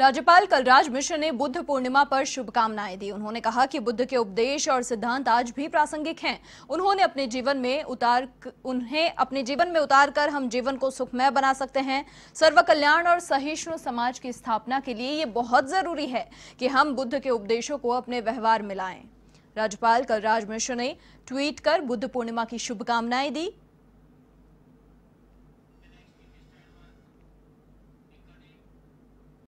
राज्यपाल कलराज मिश्र ने बुद्ध पूर्णिमा पर शुभकामनाएं दी। उन्होंने कहा कि बुद्ध के उपदेश और सिद्धांत आज भी प्रासंगिक हैं। उन्होंने अपने जीवन में उतार कर हम जीवन को सुखमय बना सकते हैं। सर्वकल्याण और सहिष्णु समाज की स्थापना के लिए ये बहुत जरूरी है कि हम बुद्ध के उपदेशों को अपने व्यवहार में लाएं। राज्यपाल कलराज मिश्र ने ट्वीट कर बुद्ध पूर्णिमा की शुभकामनाएं दी।